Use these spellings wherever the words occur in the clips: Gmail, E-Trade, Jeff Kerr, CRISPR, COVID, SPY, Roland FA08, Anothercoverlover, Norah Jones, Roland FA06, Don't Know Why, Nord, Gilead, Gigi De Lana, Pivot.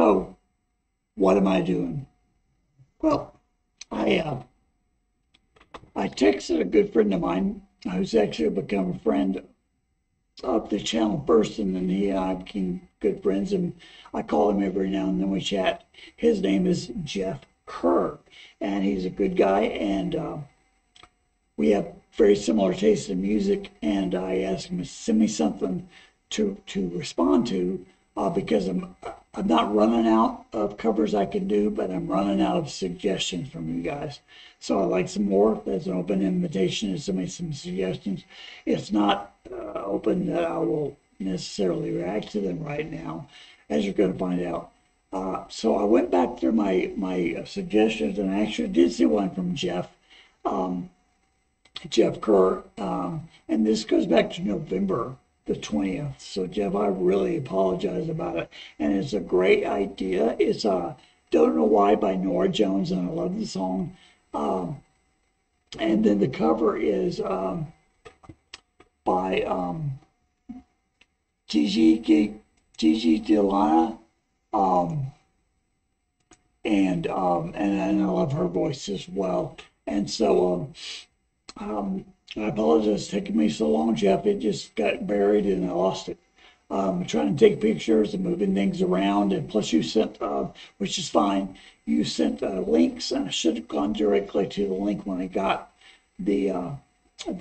So, what am I doing? Well, I texted a good friend of mine who's actually become a friend of the channel person, and he and I became good friends, and I call him every now and then, we chat. His name is Jeff Kerr, and he's a good guy, and we have very similar tastes in music, and I asked him to send me something to respond to, because I'm not running out of covers I can do, but I'm running out of suggestions from you guys. So I'd like some more. That's an open invitation to somebody, some suggestions. It's not open that I will necessarily react to them right now, as you're going to find out. So I went back through my suggestions, and I actually did see one from Jeff, Jeff Kerr, and this goes back to November the 20th. So Jeff, I really apologize about it, and it's a great idea. It's Don't Know Why by Norah Jones, and I love the song. And then the cover is by Gigi De Lana, and I love her voice as well. And so I apologize for taking me so long, Jeff. It just got buried and I lost it. I'm trying to take pictures and moving things around, and plus you sent, which is fine, you sent links, and I should have gone directly to the link when I got the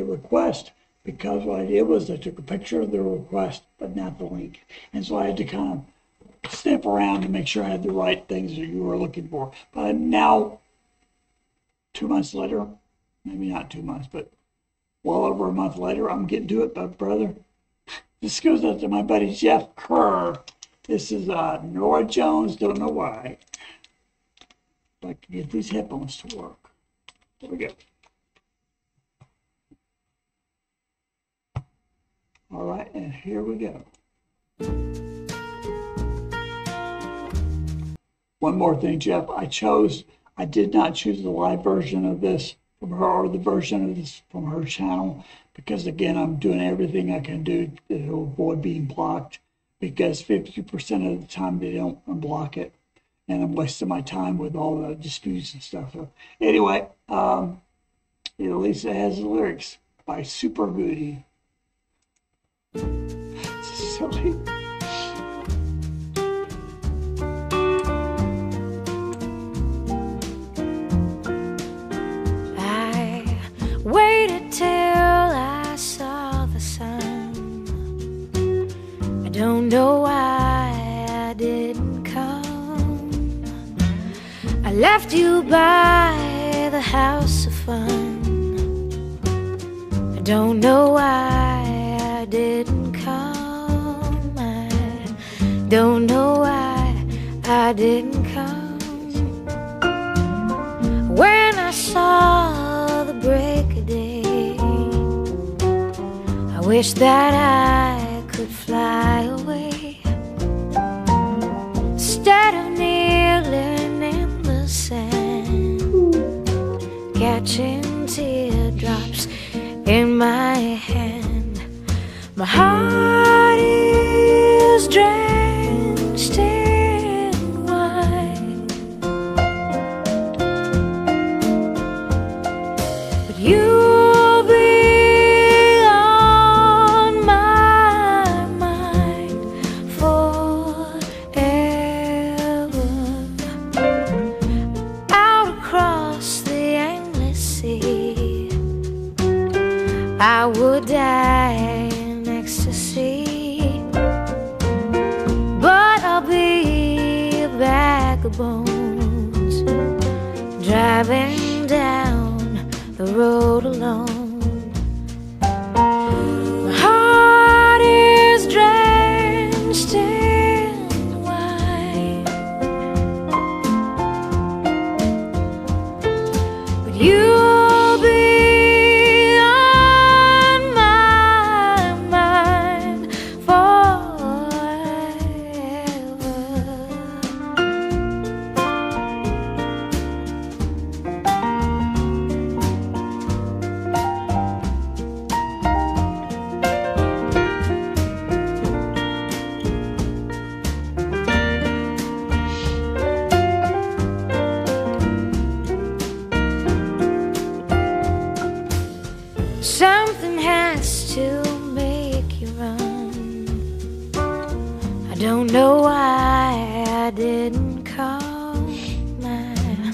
request, because what I did was I took a picture of the request but not the link, and so I had to kind of sniff around to make sure I had the right things that you were looking for. But now, 2 months later, maybe not 2 months, but well over a month later, I'm getting to it, but brother, this goes out to my buddy Jeff Kerr. This is Norah Jones, Don't Know Why. If I can get these headphones to work. There we go. All right, and here we go. One more thing, Jeff. I did not choose the live version of this from her, or the version of this from her channel, because again, I'm doing everything I can do to avoid being blocked, because 50% of the time they don't unblock it, and I'm wasting my time with all the disputes and stuff. So anyway, at least it has the lyrics by Super Goody. Silly. Don't know why I didn't come. I left you by the house of fun. I don't know why I didn't come. I don't know why I didn't come. When I saw the break of day, I wish that I could fly away, instead of kneeling in the sand, catching teardrops in my hand. My heart is drenched in wine, but you I would die in ecstasy, but I'll be a bag of bones, driving down the road alone. don't know why I didn't call. My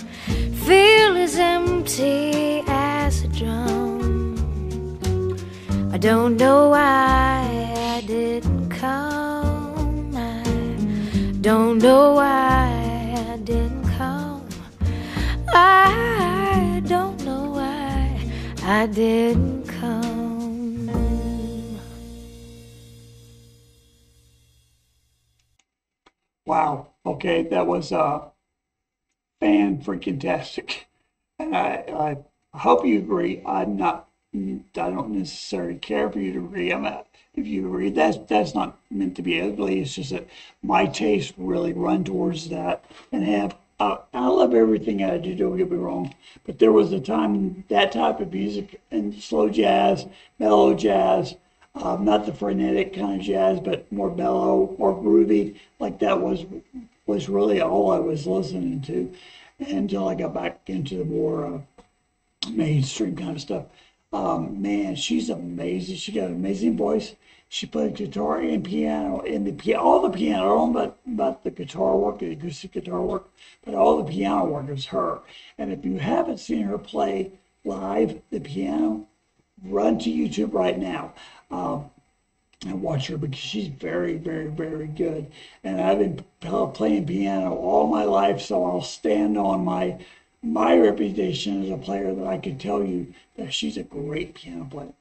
feel as empty as a drum. I don't know why I didn't call. My don't know why I didn't call. I don't know why I didn't call. Wow. Okay, that was fan-freaking-tastic. And I hope you agree. I don't necessarily care for you to agree. I'm not, if you agree, that's not meant to be ugly. It's just that my tastes really run towards that. And I love everything I do, don't get me wrong. But there was a time that type of music and slow jazz, mellow jazz, not the frenetic kind of jazz, but more mellow, more groovy. Like that was really all I was listening to until I got back into the more mainstream kind of stuff. Man, she's amazing. She got an amazing voice. She played guitar and piano, and all the piano, but the guitar work, the acoustic guitar work, but all the piano work is her. And if you haven't seen her play live the piano, run to YouTube right now and watch her, because she's very, very, very good. And I've been playing piano all my life, so I'll stand on my reputation as a player that I can tell you that she's a great piano player.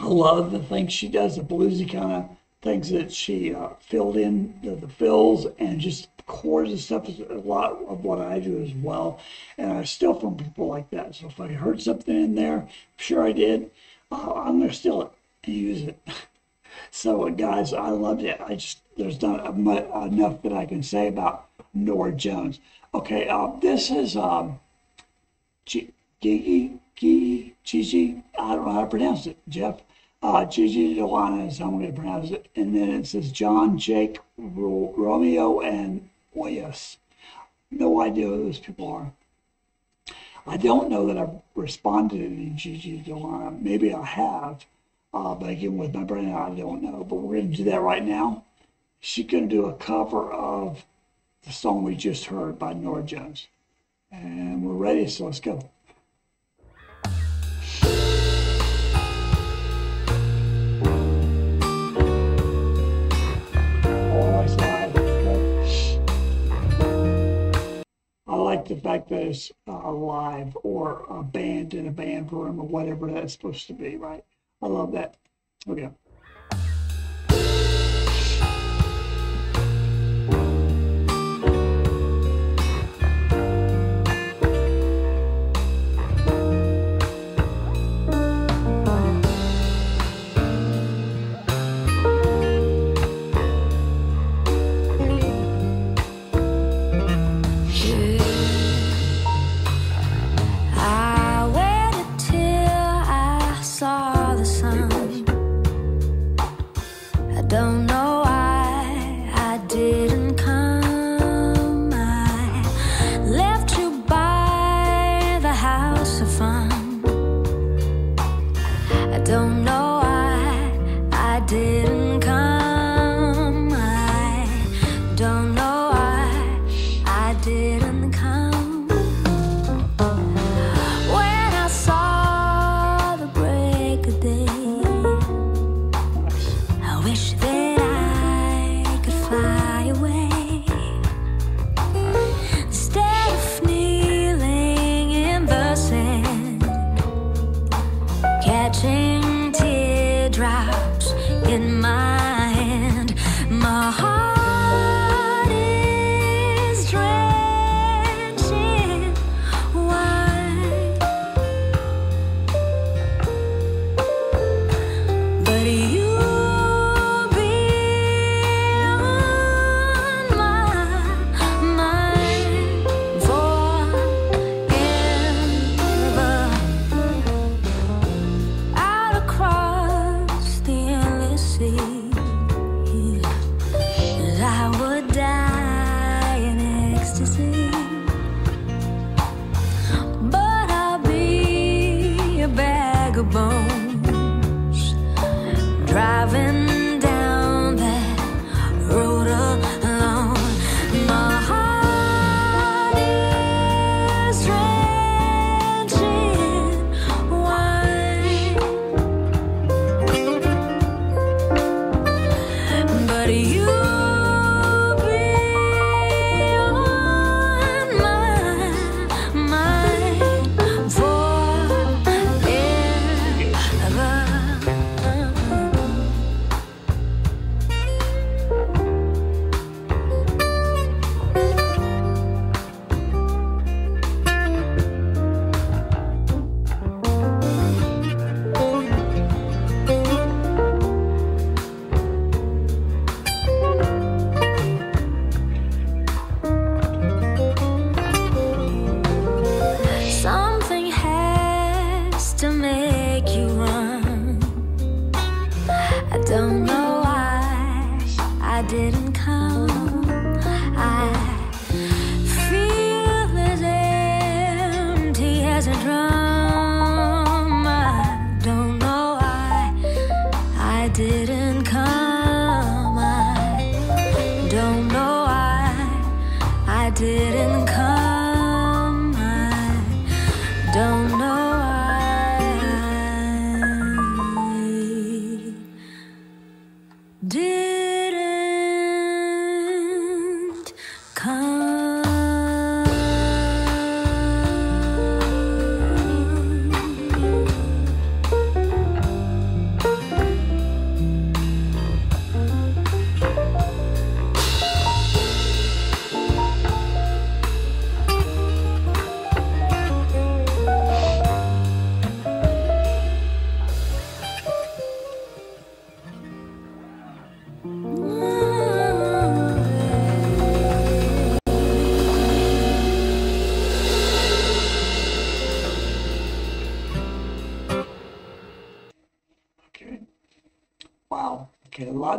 I love the things she does, the bluesy kind of things that she filled in, the fills and just chords and stuff is a lot of what I do as well. And I steal from people like that. So if I heard something in there, I'm sure I did, I'm going to steal it and use it. So guys, I loved it. There's not much, enough that I can say about Norah Jones. Okay, this is Gigi, I don't know how to pronounce it, Jeff. Gigi De Lana is how I'm going to pronounce it. And then it says John, Jake, Romeo, and Oyas. No idea who those people are. I don't know that I've responded to any Gigi De Lana. Maybe I have. But again, with my brain, I don't know. But we're going to do that right now. She's going to do a cover of the song we just heard by Norah Jones. And we're ready, so let's go. The fact that it's live or a band in a band room or whatever that's supposed to be, right? I love that. Okay. I waited till I saw the sun. but you.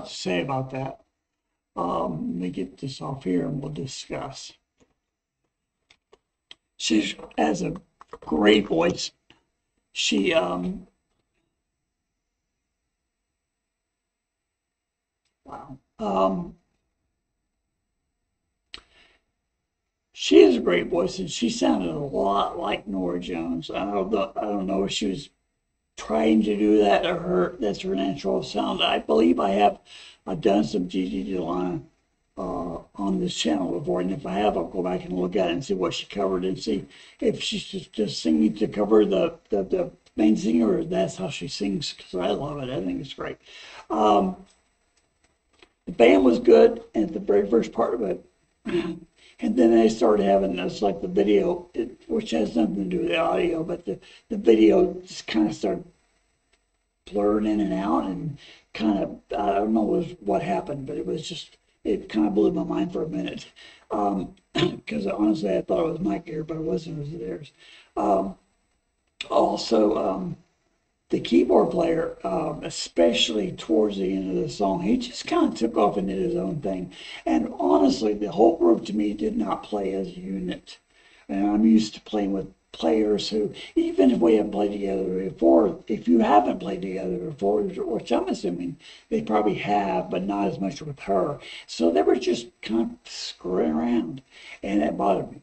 To say about that. Let me get this off here and we'll discuss. She has a great voice. She she has a great voice, and she sounded a lot like Norah Jones. I don't know if she was trying to do that, or that's her natural sound. I believe I've done some Gigi De Lana on this channel before, and if I have, I'll go back and look at it and see what she covered and see if she's just singing to cover the main singer, or that's how she sings, because I love it. I think it's great. The band was good at the very first part of it, and then they started having this, like the video, which has nothing to do with the audio, but the video just kind of started blurring in and out, and kind of, I don't know what happened, but it was just, it kind of blew my mind for a minute, because honestly I thought it was my gear, but it wasn't, it was theirs. The keyboard player, especially towards the end of the song, he just kind of took off and did his own thing. And honestly, the whole group to me did not play as a unit. And I'm used to playing with players who, even if we haven't played together before, if you haven't played together before, which I'm assuming they probably have, but not as much with her. So they were just kind of screwing around. And that bothered me,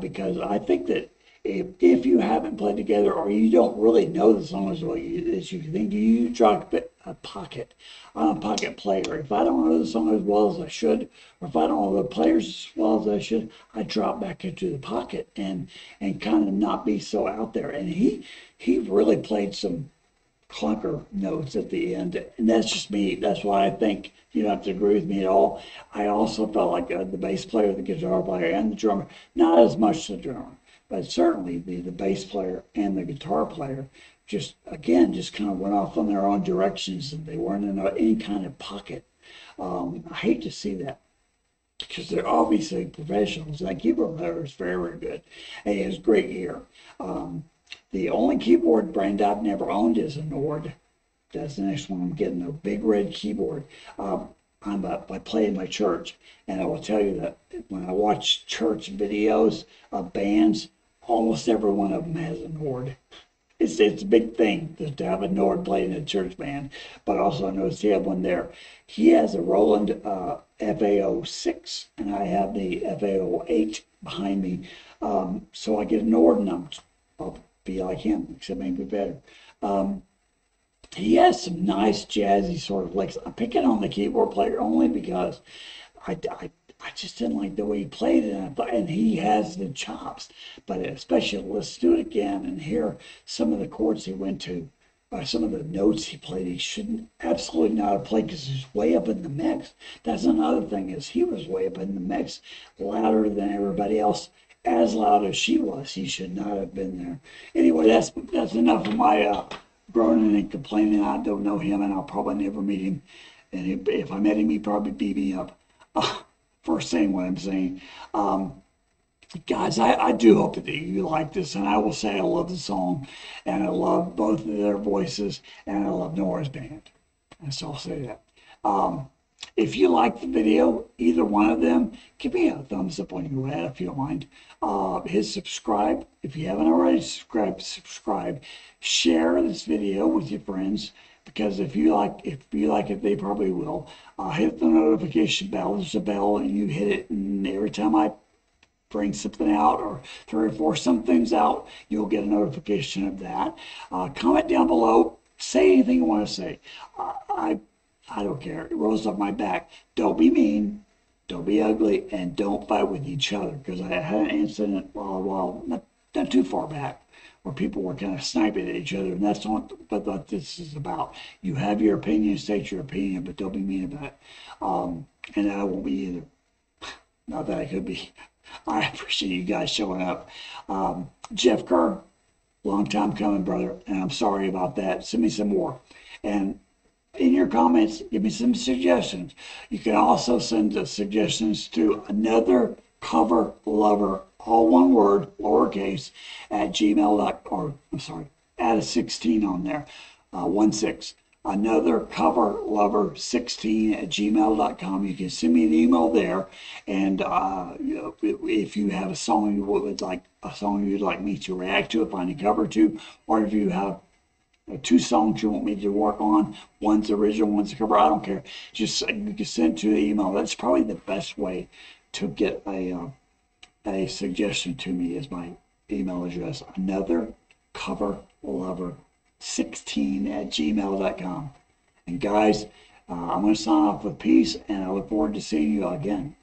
because I think that if you haven't played together, or you don't really know the song as well as you think, you try a pocket. I'm a pocket player. If I don't know the song as well as I should, or if I don't know the players as well as I should, I drop back into the pocket and kind of not be so out there. And he really played some clunker notes at the end, and that's just me. That's why I think you don't have to agree with me at all. I also felt like the bass player, the guitar player, and the drummer, not as much the drummer, but certainly the bass player and the guitar player just, again, just kind of went off on their own directions, and they weren't in any kind of pocket. I hate to see that, because they're obviously professionals. That keyboard player is very, very good, and he has great ear. The only keyboard brand I've never owned is a Nord. That's the next one I'm getting, a big red keyboard. I play in my church, and I will tell you that when I watch church videos of bands, almost every one of them has a Nord. It's a big thing to have a Nord playing in a church band, but also I noticed he had one there. He has a Roland FA06, and I have the FA08 behind me. So I get a Nord, and I'll be like him, except maybe better. he has some nice jazzy sort of licks. I'm picking on the keyboard player only because I just didn't like the way he played it, and he has the chops. But especially, let's do it again and hear some of the chords he went to, or some of the notes he played. He shouldn't absolutely not have played because he's way up in the mix. That's another thing, is he was way up in the mix, louder than everybody else, as loud as she was. He should not have been there. Anyway, that's enough of my groaning and complaining. I don't know him, and I'll probably never meet him. And if I met him, he'd probably beat me up. For saying what I'm saying. Guys, I do hope that you like this, and I will say I love the song, and I love both of their voices, and I love Norah's band. And so I'll say that. If you like the video, either one of them, give me a thumbs up on your head if you don't mind. Hit subscribe if you haven't already. Subscribe. Share this video with your friends, because if you like it, they probably will. Hit the notification bell. There's a bell, and you hit it, and every time I bring something out, or 3 or 4 some things out, you'll get a notification of that. Comment down below. Say anything you want to say. I don't care. It rolls off my back. Don't be mean. Don't be ugly, and don't fight with each other. Because I had an incident not too far back, where people were kind of sniping at each other, and that's not what this is about. You have your opinion, state your opinion, but don't be mean about it. And I won't be either. Not that I could be. I appreciate you guys showing up. Jeff Kerr, long time coming, brother, and I'm sorry about that. Send me some more. And in your comments, give me some suggestions. You can also send us suggestions to Anothercoverlover, all one word, lowercase, at gmail.com. I'm sorry, add a 16 on there, 16. Anothercoverlover16@gmail.com. You can send me an email there, and if you have a song you would like, me to react to, find a cover to, or if you have 2 songs you want me to work on, one's original, one's a cover, I don't care. Just you can send to the email. That's probably the best way to get a suggestion to me, is my email address, anothercoverlover16@gmail.com. And guys, I'm going to sign off with peace, and I look forward to seeing you again.